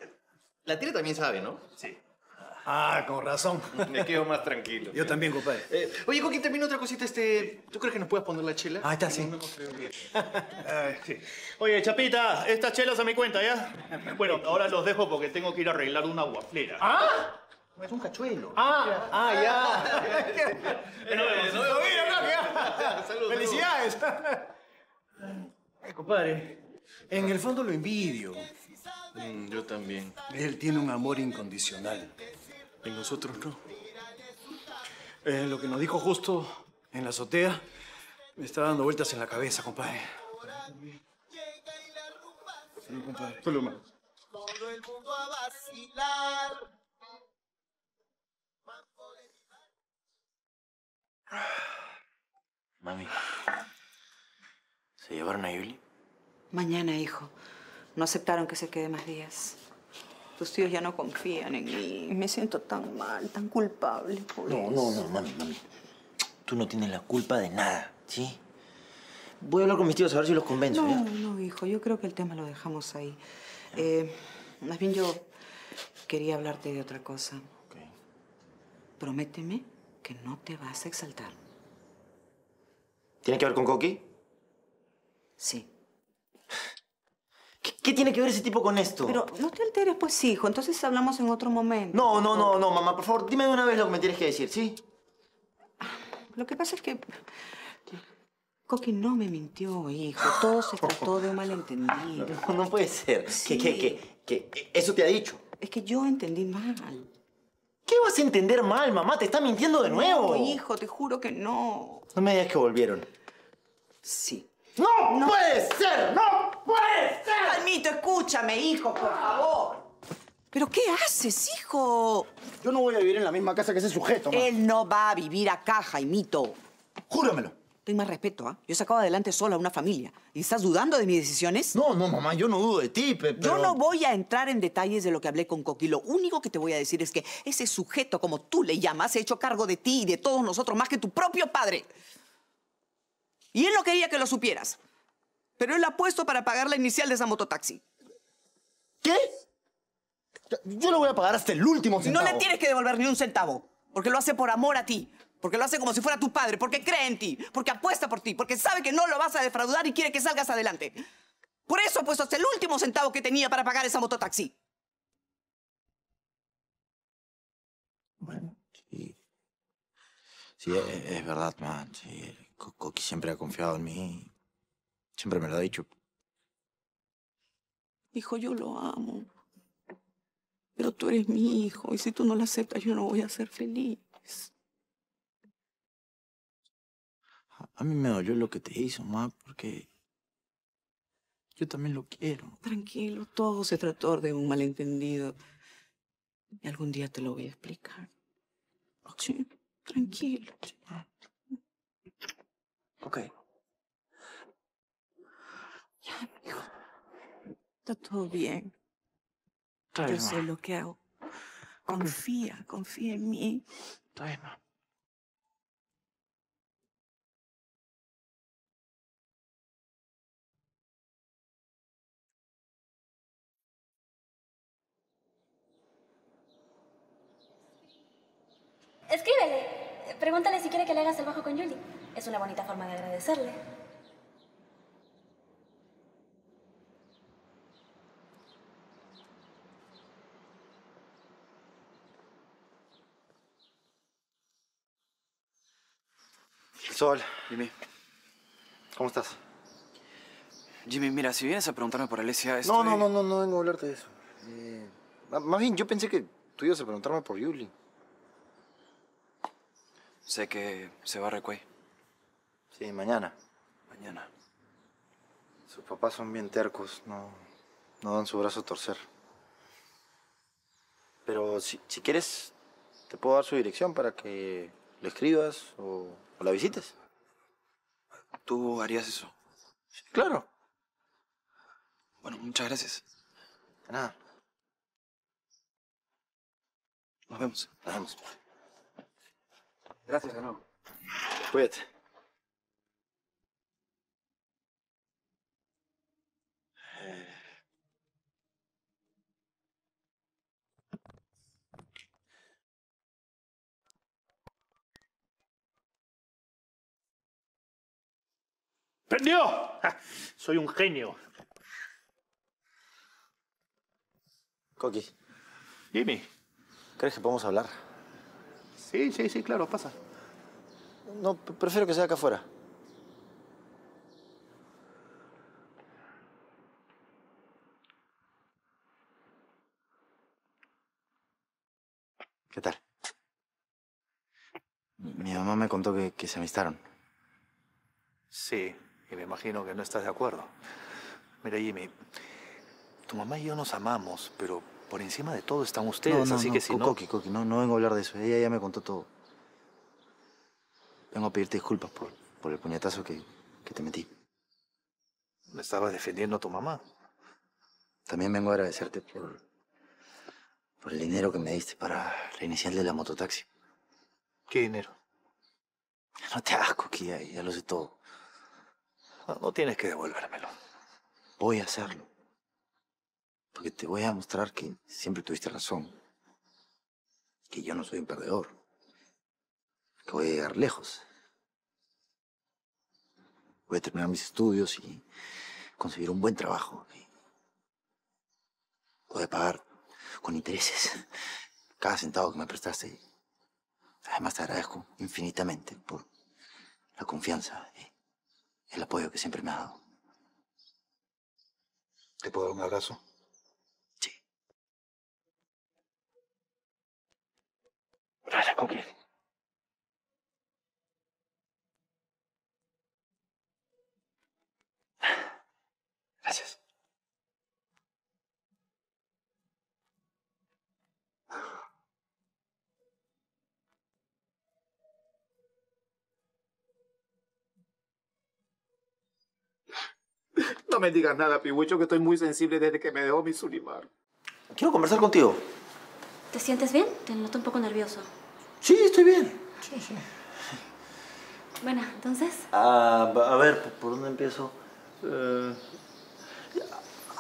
La tía también sabe, ¿no? Sí. Ah, con razón. Me quedo más tranquilo. Yo también, compadre. Eh, oye, Koky, también otra cosita. Este, ¿Tú crees que nos puedas poner la chela? Ah, está, sí. No, no creo bien. Ay, sí. Oye, Chapita, estas chelas a mi cuenta, ¿ya? Bueno, ahora los dejo porque tengo que ir a arreglar una guaflera. ¿Ah? No, es un cachuelo. Ah, ah, ya. Bueno, ¡felicidades! Ay, compadre, en el fondo lo envidio. Mm, yo también. Él tiene un amor incondicional. Y nosotros no. Eh, lo que nos dijo justo en la azotea me está dando vueltas en la cabeza, compadre. Sí, compadre. Pluma. Todo el mundo a vacilar. Mami, ¿se llevaron a Yuli? Mañana, hijo. No aceptaron que se quede más días. Tus tíos ya no confían en mí. Me siento tan mal, tan culpable. No, no, no, mami, mami. Tú no tienes la culpa de nada, ¿sí? Voy a hablar con mis tíos a ver si los convenzo, ¿ya? No, no, hijo. Yo creo que el tema lo dejamos ahí. Eh, más bien yo quería hablarte de otra cosa. Ok. Prométeme que no te vas a exaltar. ¿Tiene que ver con Koky? Sí. ¿Qué tiene que ver ese tipo con esto? Pero no te alteres, pues, hijo. Entonces hablamos en otro momento. No, no, no, no, mamá. Por favor, dime de una vez lo que me tienes que decir, ¿sí? Lo que pasa es que... Koky no me mintió, hijo. Todo se trató de un malentendido. No, no puede ser. Sí. ¿Qué, qué, qué, qué? ¿Eso te ha dicho? Es que yo entendí mal. ¿Qué vas a entender mal, mamá? Te está mintiendo de nuevo. No, hijo, te juro que no. No me digas que volvieron. Sí. ¡No, no puede ser! ¡No puede ser! Jaimito, escúchame, hijo, por favor. ¿Pero qué haces, hijo? Yo no voy a vivir en la misma casa que ese sujeto, mamá. Él no va a vivir acá, Jaimito. Júramelo. Ten más respeto, ¿ah? ¿eh? Yo he sacado adelante sola a una familia. ¿Y estás dudando de mis decisiones? No, no, mamá, yo no dudo de ti, Pepe. Pero... yo no voy a entrar en detalles de lo que hablé con Koky. Lo único que te voy a decir es que ese sujeto, como tú le llamas, se ha hecho cargo de ti y de todos nosotros más que tu propio padre. Y él no quería que lo supieras. Pero él ha puesto para pagar la inicial de esa mototaxi. ¿Qué? Yo lo voy a pagar hasta el último centavo. No le tienes que devolver ni un centavo, porque lo hace por amor a ti. Porque lo hace como si fuera tu padre, porque cree en ti, porque apuesta por ti, porque sabe que no lo vas a defraudar y quiere que salgas adelante. Por eso ha puesto hasta el último centavo que tenía para pagar esa mototaxi. Bueno, sí. Sí, es, es verdad, man. Sí, Koky siempre ha confiado en mí. Siempre me lo ha dicho. Hijo, yo lo amo. Pero tú eres mi hijo y si tú no lo aceptas, yo no voy a ser feliz. A mí me dolió lo que te hizo, mamá, porque yo también lo quiero. Tranquilo, todo se trató de un malentendido. Y algún día te lo voy a explicar. Sí, tranquilo. Sí, ok. Ya, hijo. Está todo bien. Está bien, yo sé lo que hago. Confía, okay. confía en mí. Está bien, mamá. Escríbele. Pregúntale si quiere que le hagas el bajo con Yuli. Es una bonita forma de agradecerle. Sol, Jimmy. ¿Cómo estás? Jimmy, mira, si vienes a preguntarme por Alicia... Estoy... No, no, no, no, no vengo a hablarte de eso. Eh, más bien, yo pensé que tú ibas a preguntarme por Yuli. Sé que se va a Recuey. Sí, mañana. Mañana. Sus papás son bien tercos, no, no dan su brazo a torcer. Pero si, si quieres, te puedo dar su dirección para que le escribas o, o la visites. ¿Tú harías eso? Sí, claro. Bueno, muchas gracias. De nada. Nos vemos. Nos vemos. Gracias, hermano. Cuídate. ¡Prendió! ¡Ja! Soy un genio. Koky. Dime. ¿Crees que podemos hablar? Sí, sí, sí, claro, pasa. No, prefiero que sea acá afuera. ¿Qué tal? Mi mamá me contó que, que se amistaron. Sí, y me imagino que no estás de acuerdo. Mira, Jimmy, tu mamá y yo nos amamos, pero... por encima de todo están ustedes, no, no, así no, que si no... Koky, Koky, no, no vengo a hablar de eso. Ella ya me contó todo. Vengo a pedirte disculpas por, por el puñetazo que, que te metí. ¿Me estabas defendiendo a tu mamá? También vengo a agradecerte por, por el dinero que me diste para la inicial de la mototaxi. ¿Qué dinero? No te hagas, Koky, ya, ya lo sé todo. No, no tienes que devolvérmelo. Voy a hacerlo. Porque te voy a mostrar que siempre tuviste razón. Que yo no soy un perdedor. Que voy a llegar lejos. Voy a terminar mis estudios y conseguir un buen trabajo. Voy a pagar con intereses cada centavo que me prestaste. Además, te agradezco infinitamente por la confianza y el apoyo que siempre me has dado. ¿Te puedo dar un abrazo? ¿Con quién? Gracias. No me digas nada, Pihuicho, que estoy muy sensible desde que me dejó mi Sulimar. Quiero conversar contigo. ¿Te sientes bien? Te noto un poco nervioso. Sí, estoy bien. Sí, sí. Bueno, entonces... Ah, a ver, ¿por dónde empiezo? Uh,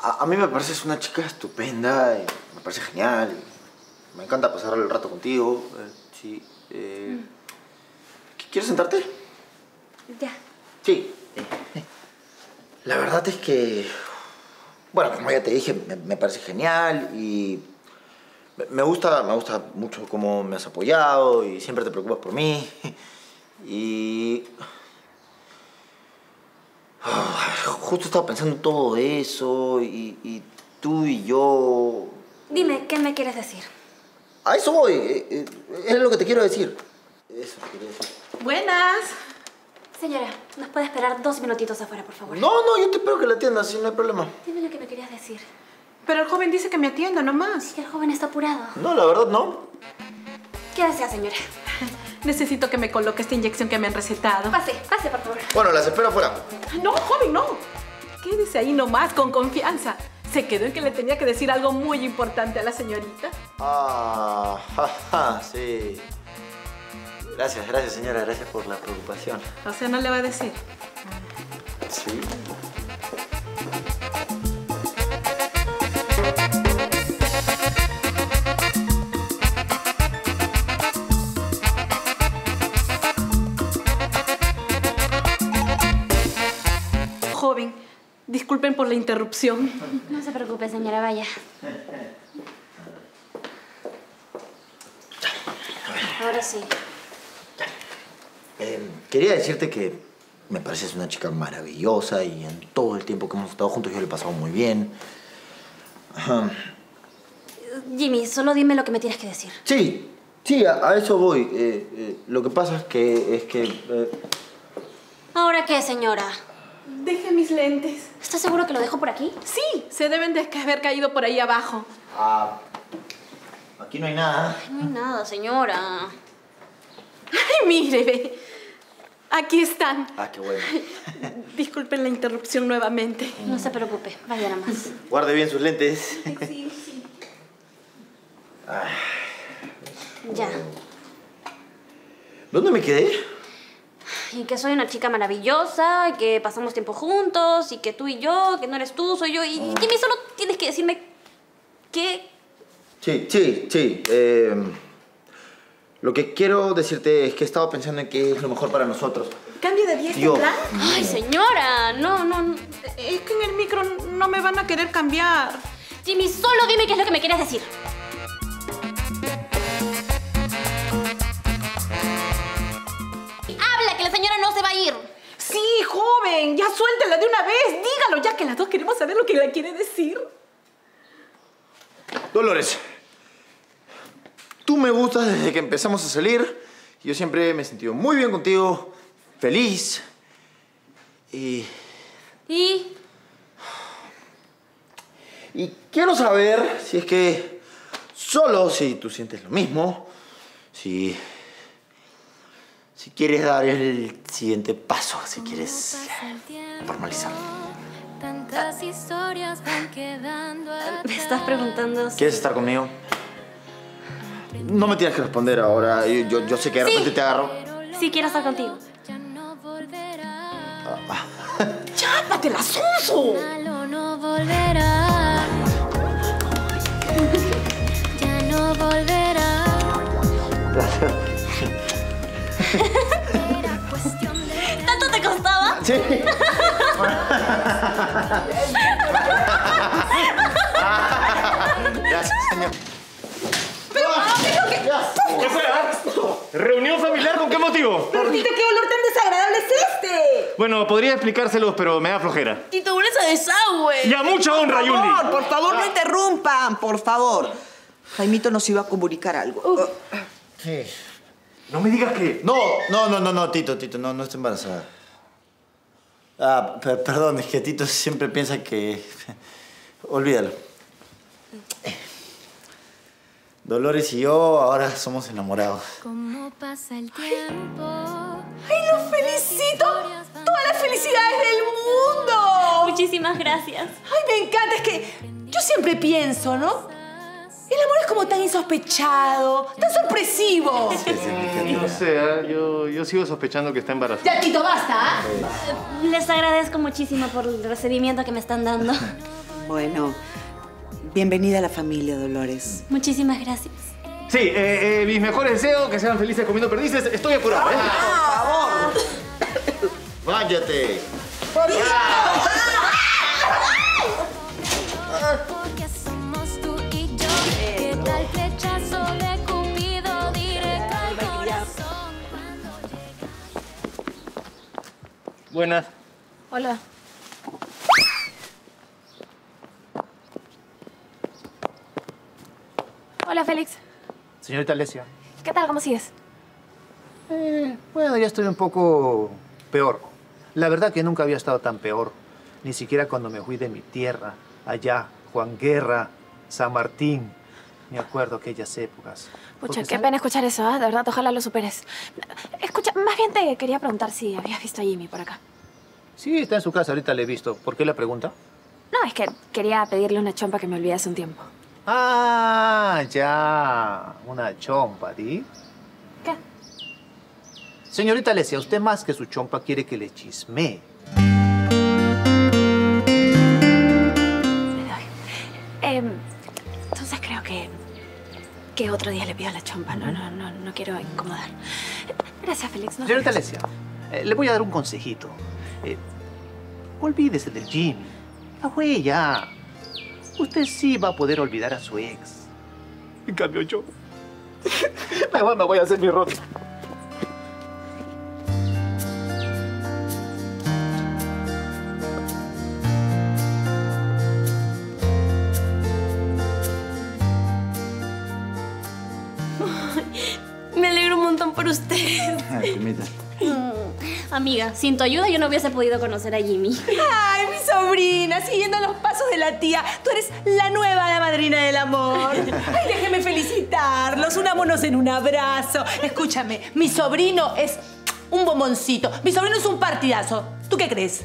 a, a mí me pareces una chica estupenda, y me parece genial. Y me encanta pasar el rato contigo. Uh, sí, eh, mm. ¿Quieres sentarte? Ya. Sí. La verdad es que, bueno, como ya te dije, me, me parece genial y me gusta, me gusta mucho cómo me has apoyado y siempre te preocupas por mí. Y oh, justo estaba pensando todo eso y, y tú y yo... Dime, ¿qué me quieres decir? A eso voy, es lo que te quiero decir. Eso te quería decir. Buenas. Señora, ¿nos puede esperar dos minutitos afuera, por favor? No, no, yo te espero que la atiendas, sí, no hay problema. Dime lo que me querías decir. Pero el joven dice que me atienda, nomás. Es que el joven está apurado. No, la verdad, no. ¿Qué desea, señora? Necesito que me coloque esta inyección que me han recetado. Pase, pase, por favor. Bueno, las espero afuera. No, joven, no. Quédese ahí nomás, con confianza. Se quedó en que le tenía que decir algo muy importante a la señorita. Ah, jaja, sí. Gracias, gracias, señora. Gracias por la preocupación. O sea, ¿no le va a decir? Sí. Joven, disculpen por la interrupción. No se preocupe, señora. Vaya. Ahora sí. Eh, quería decirte que me pareces una chica maravillosa y en todo el tiempo que hemos estado juntos yo lo he pasado muy bien. Ajá. Jimmy, solo dime lo que me tienes que decir. Sí, sí, a, a eso voy. Eh, eh, lo que pasa es que... Es que eh... ¿Ahora qué, señora? Dejé mis lentes. ¿Estás seguro que lo dejo por aquí? Sí, se deben de haber caído por ahí abajo. Ah, aquí no hay nada. Ay, no hay nada, señora. Ay, mire, ve. Aquí están. Ah, qué bueno. Disculpen la interrupción nuevamente. No se preocupe, vaya nada más. Guarde bien sus lentes. Ay, sí, sí. Ah. Ya. ¿Dónde me quedé? Y que soy una chica maravillosa, y que pasamos tiempo juntos, y que tú y yo, que no eres tú, soy yo. Y Jimmy, ah. solo tienes que decirme qué... Sí, sí, sí. Eh... Lo que quiero decirte es que he estado pensando en qué es lo mejor para nosotros. ¿Cambio de dieta, plan? ¡Ay, señora! No, no, no. Es que en el micro no me van a querer cambiar. Jimmy, solo dime qué es lo que me querías decir. ¡Habla, que la señora no se va a ir! Sí, joven, ya suéltela de una vez. Dígalo, ya que las dos queremos saber lo que la quiere decir. Dolores. Tú me gustas desde que empezamos a salir. Yo siempre me he sentido muy bien contigo, feliz. Y... ¿Y? Y quiero saber si es que solo si tú sientes lo mismo, si... si quieres dar el siguiente paso, si quieres formalizarlo. Tantas historias van quedando atrás. ¿Me estás preguntando si... ¿Quieres estar conmigo? No me tienes que responder ahora. Yo, yo, yo sé que de repente sí. te agarro. Sí, quiero estar contigo. Ah. ¡Chápate la Suso! Ya no volverá. Ya no volverá. Gracias. ¿Tanto te costaba? Sí. Gracias, señor. ¿Qué fue? ¿Reunión familiar? ¿Con qué motivo? Pero, Tito, ¿qué olor tan desagradable es este? Bueno, podría explicárselos, pero me da flojera. Tito, una esa desagüe. Y a mucha honra, Yuli. Por favor, por favor, no interrumpan, por favor. Jaimito nos iba a comunicar algo. Uh. Sí. No me digas que... No, no, no, no, no, Tito, Tito, no, no estoy embarazada. Ah, perdón, es que Tito siempre piensa que... Olvídalo. Dolores y yo ahora somos enamorados. ¿Cómo pasa el tiempo? ¡Ay, los felicito! ¡Todas las felicidades del mundo! Muchísimas gracias. ¡Ay, me encanta! Es que yo siempre pienso, ¿no? El amor es como tan insospechado, tan sorpresivo. Sí, sí, no sé, ¿eh? yo, yo sigo sospechando que está embarazada. Ya, Tito, basta. ¿Eh? Les agradezco muchísimo por el recibimiento que me están dando. Bueno, bienvenida a la familia, Dolores. Muchísimas gracias. Sí, eh, eh, mis mejores deseos, que sean felices comiendo perdices. Estoy apurado, ¿eh? ¡Ah, por favor! ¡Váyate! Buenas. Hola. Hola, Félix. Señorita Alicia. ¿Qué tal? ¿Cómo sigues? Eh, bueno, ya estoy un poco peor. La verdad que nunca había estado tan peor. Ni siquiera cuando me fui de mi tierra. Allá, Juan Guerra, San Martín. Me acuerdo aquellas épocas. Pucha, qué ¿sabes? Pena escuchar eso, ¿eh? De verdad, ojalá lo superes. Escucha, más bien te quería preguntar si habías visto a Jimmy por acá. Sí, está en su casa. Ahorita le he visto. ¿Por qué la pregunta? No, es que quería pedirle una chompa que me olvidé hace un tiempo. Ah, ya. Una chompa, ¿sí? ¿Qué? Señorita Alicia, usted más que su chompa quiere que le chismee. Eh, entonces creo que... que otro día le pido la chompa. No, no, no, no quiero incomodar. Gracias, Félix. No Señorita Alicia, eh, le voy a dar un consejito. Eh, olvídese del gym. La huella. Usted sí va a poder olvidar a su ex. En cambio, yo... mejor me voy a hacer mi ropa. Me alegro un montón por usted. Ay, comida. Amiga, sin tu ayuda yo no hubiese podido conocer a Jimmy. Ay, mi sobrina, siguiendo los pasos de la tía. Tú eres la nueva madrina del amor. Ay, déjeme felicitarlos. Unámonos en un abrazo. Escúchame, mi sobrino es un bomboncito. Mi sobrino es un partidazo. ¿Tú qué crees?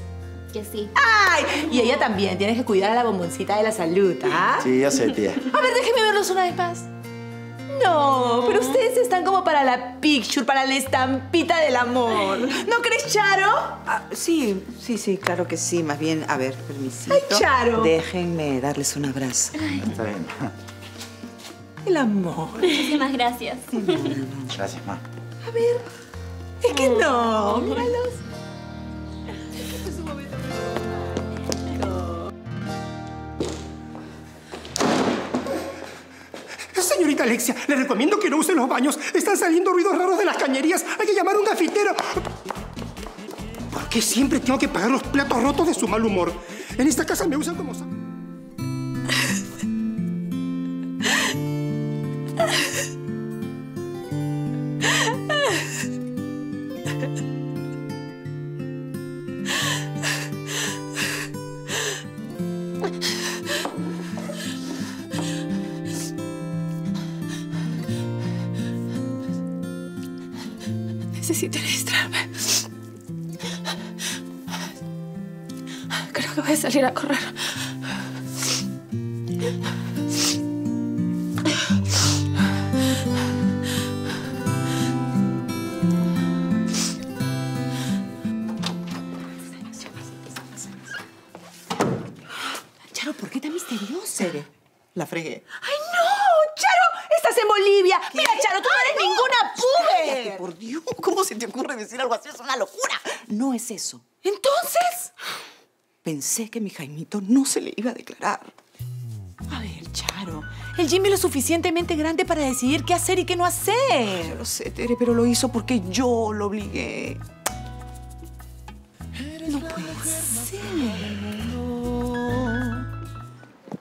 Que sí. Ay, y ella también. Tienes que cuidar a la bomboncita de la salud, ¿ah? Sí, yo sé, tía. A ver, déjeme verlos una vez más. No, pero ustedes están como para la picture, para la estampita del amor. ¿No crees, Charo? Ah, sí, sí, sí, claro que sí. Más bien, a ver, permisito. ¡Ay, Charo! Déjenme darles un abrazo. Ay. Está bien. El amor. Muchísimas gracias. No, no, no. Gracias, ma. A ver, es que no, míralos. Señorita Alicia, le recomiendo que no use los baños. Están saliendo ruidos raros de las cañerías. Hay que llamar a un gafitero. ¿Por qué siempre tengo que pagar los platos rotos de su mal humor? En esta casa me usan como... Necesito distraerme. Creo que voy a salir a correr. Charo, ¿por qué tan misteriosa? Cere, la fregué. ¡Ay, no! ¡Charo! ¡Estás en Bolivia! ¿Qué? Mira, Charo, tú Ay, no eres ninguna puber. Cállate, por Dios. ¿Cómo se te ocurre decir algo así? ¡Es una locura! No es eso. ¿Entonces? Pensé que mi Jaimito no se le iba a declarar. A ver, Charo, el Jimmy es lo suficientemente grande para decidir qué hacer y qué no hacer. Ay, yo lo sé, Tere, pero lo hizo porque yo lo obligué. No puede ser.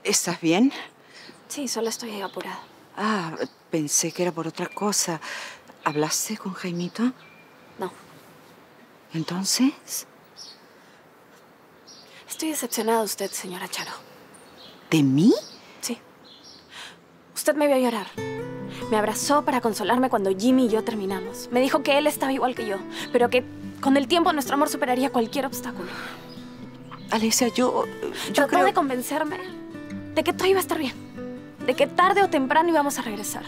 ¿Estás bien? Sí, solo estoy apurada. Ah, pensé que era por otra cosa. ¿Hablaste con Jaimito? No. ¿Entonces? Estoy decepcionada de usted, señora Charo. ¿De mí? Sí. Usted me vio llorar. Me abrazó para consolarme cuando Jimmy y yo terminamos. Me dijo que él estaba igual que yo, pero que con el tiempo nuestro amor superaría cualquier obstáculo. Alicia, yo... yo Trató creo... de convencerme de que todo iba a estar bien. De que tarde o temprano íbamos a regresar.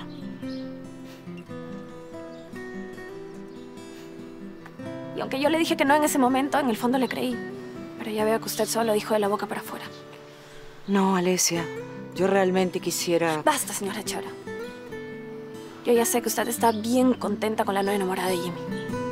Y aunque yo le dije que no en ese momento, en el fondo le creí. Pero ya veo que usted solo dijo de la boca para afuera. No, Alicia. Yo realmente quisiera... Basta, señora Chara. Yo ya sé que usted está bien contenta con la nueva enamorada de Jimmy.